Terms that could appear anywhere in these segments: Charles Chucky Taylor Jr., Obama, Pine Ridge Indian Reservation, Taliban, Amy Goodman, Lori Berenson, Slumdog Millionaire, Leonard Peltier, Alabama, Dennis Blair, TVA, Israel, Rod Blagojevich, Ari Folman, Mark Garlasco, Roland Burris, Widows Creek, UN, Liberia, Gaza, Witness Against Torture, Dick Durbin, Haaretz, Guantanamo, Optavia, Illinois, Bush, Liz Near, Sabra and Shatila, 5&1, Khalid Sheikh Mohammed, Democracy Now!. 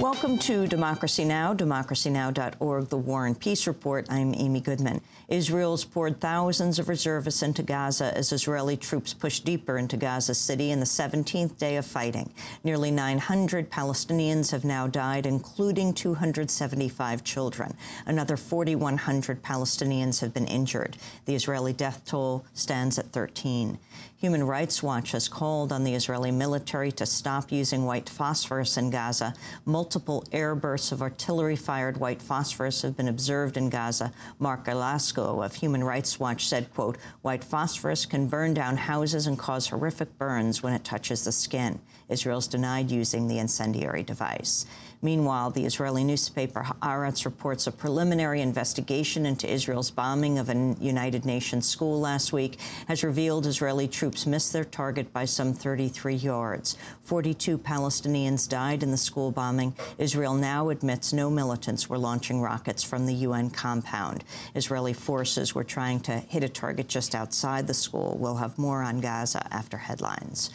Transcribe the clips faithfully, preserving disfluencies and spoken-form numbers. Welcome to Democracy Now!, democracy now dot org, The War and Peace Report. I'm Amy Goodman. Israel's poured thousands of reservists into Gaza as Israeli troops push deeper into Gaza City in the seventeenth day of fighting. Nearly nine hundred Palestinians have now died, including two hundred seventy-five children. Another forty-one hundred Palestinians have been injured. The Israeli death toll stands at thirteen. Human Rights Watch has called on the Israeli military to stop using white phosphorus in Gaza. Multiple airbursts of artillery-fired white phosphorus have been observed in Gaza. Mark Garlasco of Human Rights Watch said, quote, "White phosphorus can burn down houses and cause horrific burns when it touches the skin." Israel's denied using the incendiary device. Meanwhile, the Israeli newspaper Haaretz reports a preliminary investigation into Israel's bombing of a United Nations school last week has revealed Israeli troops missed their target by some thirty-three yards. forty-two Palestinians died in the school bombing. Israel now admits no militants were launching rockets from the U N compound. Israeli forces were trying to hit a target just outside the school. We'll have more on Gaza after headlines.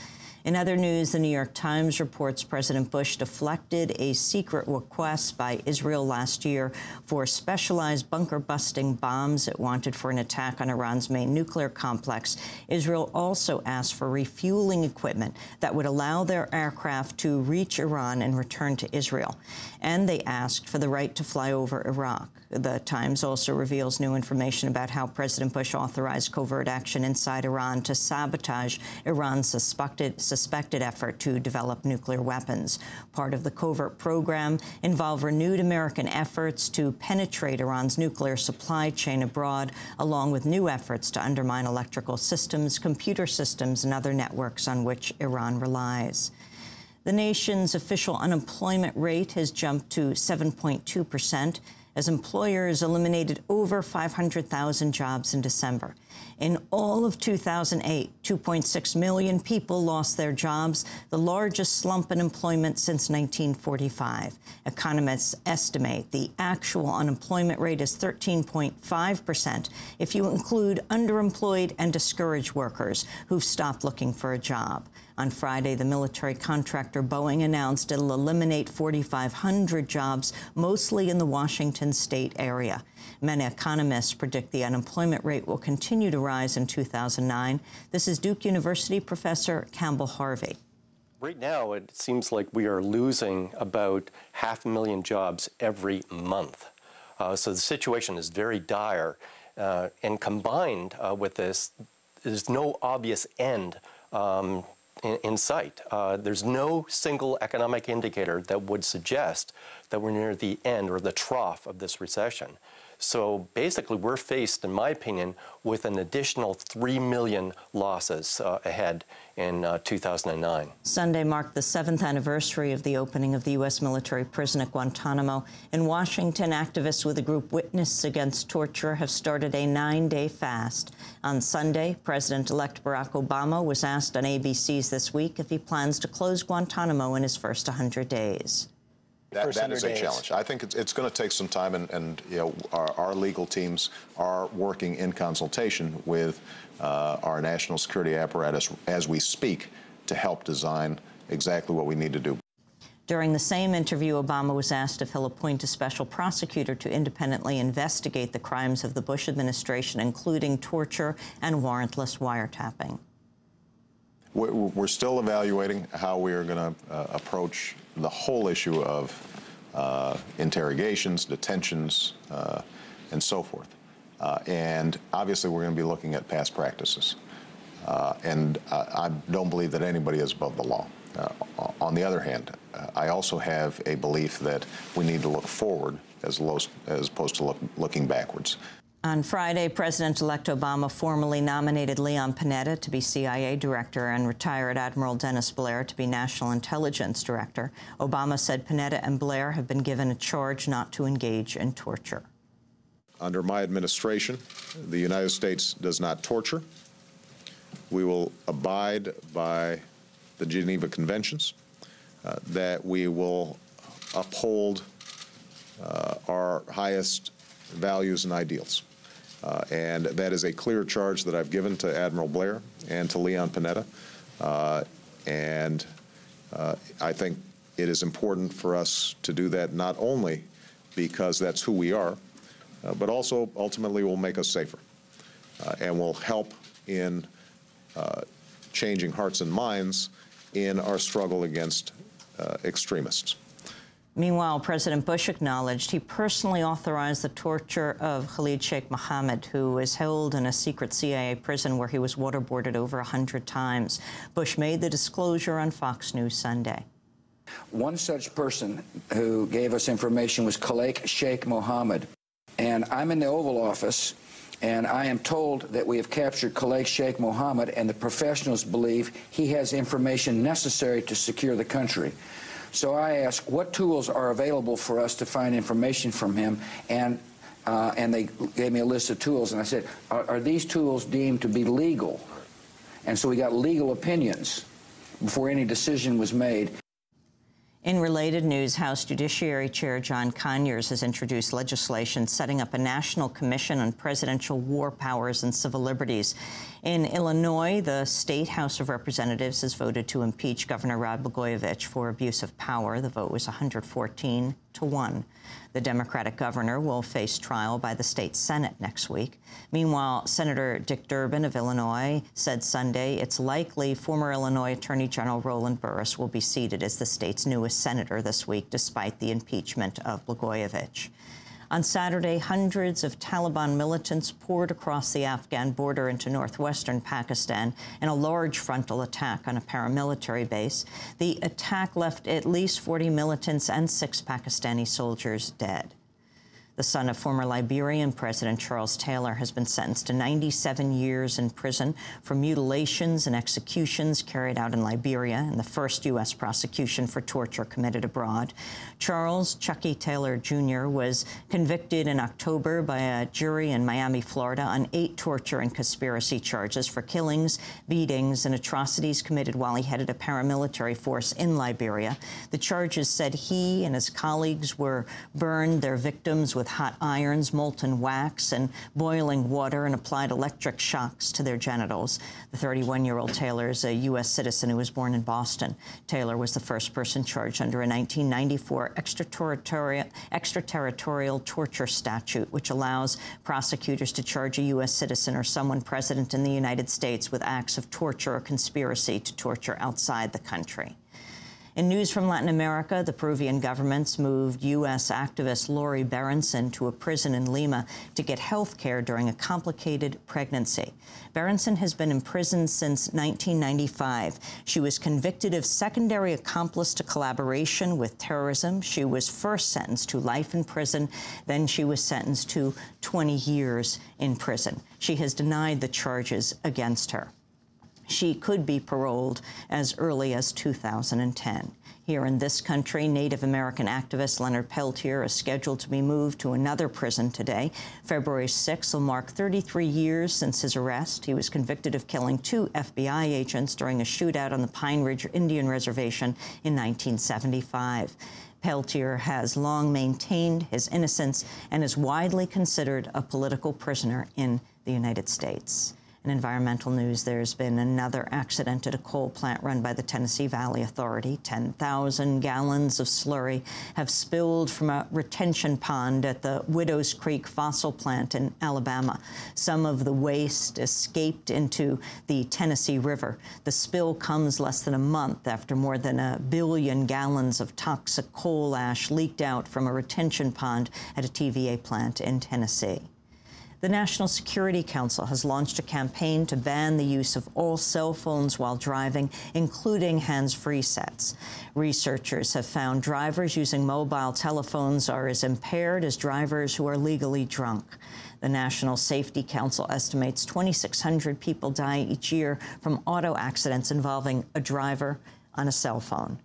In other news, The New York Times reports President Bush deflected a secret request by Israel last year for specialized bunker-busting bombs it wanted for an attack on Iran's main nuclear complex. Israel also asked for refueling equipment that would allow their aircraft to reach Iran and return to Israel. And they asked for the right to fly over Iraq. The Times also reveals new information about how President Bush authorized covert action inside Iran to sabotage Iran's suspected, suspected effort to develop nuclear weapons. Part of the covert program involved renewed American efforts to penetrate Iran's nuclear supply chain abroad, along with new efforts to undermine electrical systems, computer systems, and other networks on which Iran relies. The nation's official unemployment rate has jumped to seven point two percent. as employers eliminated over five hundred thousand jobs in December. In all of two thousand eight, two point six million people lost their jobs, the largest slump in employment since nineteen forty-five. Economists estimate the actual unemployment rate is thirteen point five percent if you include underemployed and discouraged workers who've stopped looking for a job. On Friday, the military contractor Boeing announced it'll eliminate forty-five hundred jobs, mostly in the Washington state area. Many economists predict the unemployment rate will continue to rise in two thousand nine. This is Duke University professor Campbell Harvey. Right now, it seems like we are losing about half a million jobs every month. Uh, so the situation is very dire. Uh, and combined uh, with this, there's no obvious end um, in sight. Uh, there's no single economic indicator that would suggest that we're near the end or the trough of this recession. So basically, we're faced, in my opinion, with an additional three million losses uh, ahead in uh, two thousand nine. Sunday marked the seventh anniversary of the opening of the U S military prison at Guantanamo. In Washington, activists with the group Witness Against Torture have started a nine-day fast. On Sunday, President-elect Barack Obama was asked on A B C's This Week if he plans to close Guantanamo in his first one hundred days. That, that is a challenge. I think it's, it's going to take some time, and, and you know, our, our legal teams are working in consultation with uh, our national security apparatus as we speak to help design exactly what we need to do. During the same interview, Obama was asked if he'll appoint a special prosecutor to independently investigate the crimes of the Bush administration, including torture and warrantless wiretapping. We're still evaluating how we are going to uh, approach the whole issue of uh, interrogations, detentions, uh, and so forth. Uh, and obviously, we're going to be looking at past practices. Uh, and uh, I don't believe that anybody is above the law. Uh, on the other hand, uh, I also have a belief that we need to look forward as, as opposed to look, looking backwards. On Friday, President-elect Obama formally nominated Leon Panetta to be C I A director and retired Admiral Dennis Blair to be National Intelligence Director. Obama said Panetta and Blair have been given a charge not to engage in torture. Under my administration, the United States does not torture. We will abide by the Geneva Conventions, uh, that we will uphold uh, our highest values and ideals. Uh, and that is a clear charge that I've given to Admiral Blair and to Leon Panetta. Uh, and uh, I think It is important for us to do that not only because that's who we are, uh, but also ultimately will make us safer uh, and will help in uh, changing hearts and minds in our struggle against uh, extremists. Meanwhile, President Bush acknowledged he personally authorized the torture of Khalid Sheikh Mohammed, who was held in a secret C I A prison where he was waterboarded over one hundred times. Bush made the disclosure on Fox News Sunday. One such person who gave us information was Khalid Sheikh Mohammed. And I'm in the Oval Office, and I am told that we have captured Khalid Sheikh Mohammed, and the professionals believe he has information necessary to secure the country. So I ask, what tools are available for us to find information from him? And uh, and they gave me a list of tools, and I said, are, are these tools deemed to be legal? And so we got legal opinions before any decision was made. In related news, House Judiciary Chair John Conyers has introduced legislation setting up a National Commission on Presidential War Powers and Civil Liberties. In Illinois, the state House of Representatives has voted to impeach Governor Rod Blagojevich for abuse of power. The vote was one hundred fourteen to one. The Democratic governor will face trial by the state Senate next week. Meanwhile, Senator Dick Durbin of Illinois said Sunday it's likely former Illinois Attorney General Roland Burris will be seated as the state's newest senator this week, despite the impeachment of Blagojevich. On Saturday, hundreds of Taliban militants poured across the Afghan border into northwestern Pakistan in a large frontal attack on a paramilitary base. The attack left at least forty militants and six Pakistani soldiers dead. The son of former Liberian President Charles Taylor has been sentenced to ninety-seven years in prison for mutilations and executions carried out in Liberia and the first U S prosecution for torture committed abroad. Charles Chucky Taylor Junior was convicted in October by a jury in Miami, Florida, on eight torture and conspiracy charges for killings, beatings, and atrocities committed while he headed a paramilitary force in Liberia. The charges said he and his colleagues were burned, their victims with with hot irons, molten wax, and boiling water, and applied electric shocks to their genitals. The thirty-one-year-old Taylor is a U S citizen who was born in Boston. Taylor was the first person charged under a nineteen ninety-four extraterritorial, extraterritorial torture statute, which allows prosecutors to charge a U S citizen or someone president in the United States with acts of torture or conspiracy to torture outside the country. In news from Latin America, the Peruvian government's moved U S activist Lori Berenson to a prison in Lima to get health care during a complicated pregnancy. Berenson has been imprisoned since nineteen ninety-five. She was convicted of secondary accomplice to collaboration with terrorism. She was first sentenced to life in prison, then she was sentenced to twenty years in prison. She has denied the charges against her. She could be paroled as early as two thousand ten. Here in this country, Native American activist Leonard Peltier is scheduled to be moved to another prison today. February sixth will mark thirty-three years since his arrest. He was convicted of killing two F B I agents during a shootout on the Pine Ridge Indian Reservation in nineteen seventy-five. Peltier has long maintained his innocence and is widely considered a political prisoner in the United States. In environmental news, there's been another accident at a coal plant run by the Tennessee Valley Authority. ten thousand gallons of slurry have spilled from a retention pond at the Widows Creek fossil plant in Alabama. Some of the waste escaped into the Tennessee River. The spill comes less than a month after more than a billion gallons of toxic coal ash leaked out from a retention pond at a T V A plant in Tennessee. The National Security Council has launched a campaign to ban the use of all cell phones while driving, including hands-free sets. Researchers have found drivers using mobile telephones are as impaired as drivers who are legally drunk. The National Safety Council estimates twenty-six hundred people die each year from auto accidents involving a driver on a cell phone.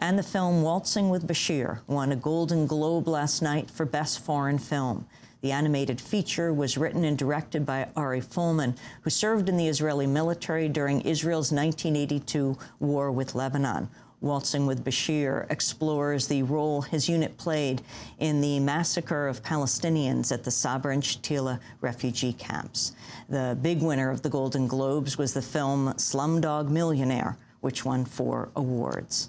And the film Waltzing with Bashir won a Golden Globe last night for Best Foreign Film. The animated feature was written and directed by Ari Folman, who served in the Israeli military during Israel's nineteen eighty-two war with Lebanon. Waltzing with Bashir explores the role his unit played in the massacre of Palestinians at the Sabra and Shatila refugee camps. The big winner of the Golden Globes was the film Slumdog Millionaire, which won four awards.